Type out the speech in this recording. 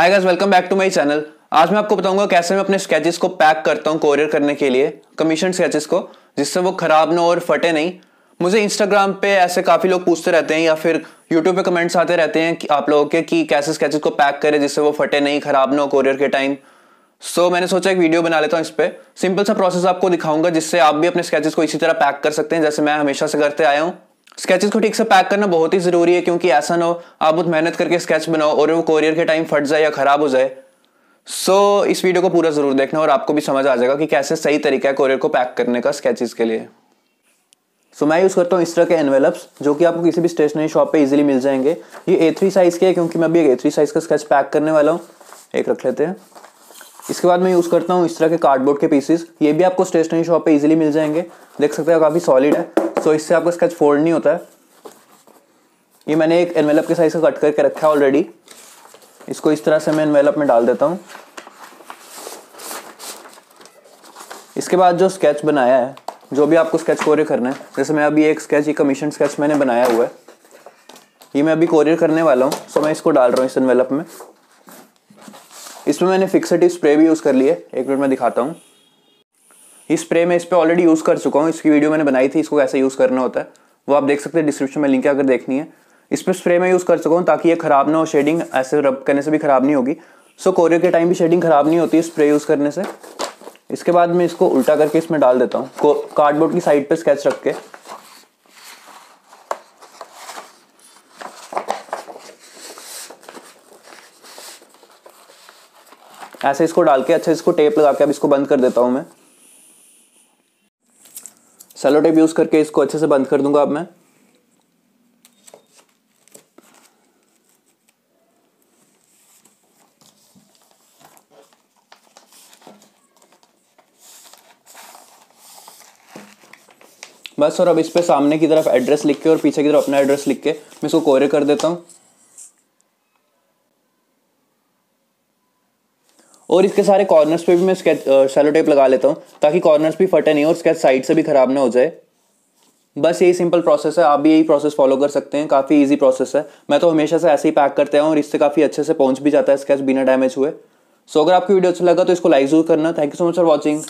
Hi guys, welcome back to my channel. आज मैं आपको बताऊंगा कैसे मैं अपने स्केचेस को पैक करता हूं कोरियर करने के लिए, कमीशन स्केचेस को, जिससे वो खराब ना हो और फटे नहीं। मुझे इंस्टाग्राम पे ऐसे काफी लोग पूछते रहते हैं या फिर यूट्यूब पे कमेंट्स आते रहते हैं कि आप लोगों के कि कैसे स्केचेस को पैक करें जिससे वो फटे नहीं, खराब ना हो कोरियर के टाइम। सो मैंने सोचा एक वीडियो बना लेता हूँ, इस पर सिंपल सा प्रोसेस आपको दिखाऊंगा जिससे आप भी अपने स्केचेस को इसी तरह पैक कर सकते हैं जैसे मैं हमेशा से करते आया हूँ। स्केचेस को ठीक से पैक करना बहुत ही जरूरी है क्योंकि ऐसा ना हो आप बहुत मेहनत करके स्केच बनाओ और वो कोरियर के टाइम फट जाए या खराब हो जाए। सो इस वीडियो को पूरा जरूर देखना और आपको भी समझ आ जाएगा कि कैसे सही तरीका है कोरियर को पैक करने का स्केचेस के लिए। सो मैं यूज करता हूँ इस तरह के एनवेलप्स जो कि आपको किसी भी स्टेशनरी शॉप पे इजीली मिल जाएंगे। ये A3 साइज के है क्योंकि मैं अभी A3 साइज का स्केच पैक करने वाला हूँ। एक रख लेते हैं। इसके बाद मैं यूज करता हूँ इस तरह के कार्डबोर्ड के पीसेस। ये भी आपको स्टेशनरी शॉप पे इजीली मिल जाएंगे, देख सकते हो काफी सॉलिड है। सो इससे आपका स्केच फोल्ड नहीं होता है। ये मैंने एक एनवेलप के साइज का कट करके रखा है ऑलरेडी। इसको इस तरह से मैं एनवेलप में डाल देता हूँ। इसके बाद जो स्केच बनाया है, जो भी आपको स्केच कोरियर करना है, जैसे मैं अभी एक स्केच, ये कमीशन स्केच मैंने बनाया हुआ है, ये मैं अभी कोरियर करने वाला हूँ। सो मैं इसको डाल रहा हूँ इस एनवेलप में। इसमें मैंने फिक्सर टिप स्प्रे भी यूज़ कर ली है। एक मिनट में दिखाता हूँ। इस स्प्रे में इस पर ऑलरेडी यूज़ कर चुका हूँ, इसकी वीडियो मैंने बनाई थी इसको कैसे यूज़ करना होता है, वो आप देख सकते हैं डिस्क्रिप्शन में लिंक है अगर देखनी है। इस पर स्प्रे मैं यूज़ कर चुका हूँ ताकि ये खराब ना हो, शेडिंग ऐसे रब करने से भी खराब नहीं होगी। सो कोरियर के टाइम भी शेडिंग खराब नहीं होती स्प्रे यूज़ करने से। इसके बाद मैं इसको उल्टा करके इसमें डाल देता हूँ कार्डबोर्ड की साइड पर स्केच रख के। ऐसे इसको डाल के अच्छे इसको टेप लगा के अब इसको बंद कर देता हूँ मैं। सेलो टेप यूज करके इसको अच्छे से बंद कर दूंगा अब मैं। बस, और अब इस पे सामने की तरफ एड्रेस लिख के और पीछे की तरफ अपना एड्रेस लिख के मैं इसको कोरियर कर देता हूँ। और इसके सारे कॉर्नर्स पे भी मैं स्केच शैलो टेप लगा लेता हूँ ताकि कॉर्नर्स भी फटे नहीं और स्केच साइड से भी खराब ना हो जाए। बस यही सिंपल प्रोसेस है, आप भी यही प्रोसेस फॉलो कर सकते हैं। काफ़ी इजी प्रोसेस है, मैं तो हमेशा से ऐसे ही पैक करते आया हूँ और इससे काफ़ी अच्छे से पहुँच भी जाता है स्केच बिना डैमेज हुए। सो अगर आपको वीडियो अच्छा लगा तो इसको लाइक जरूर करना। Thank you so much for watching.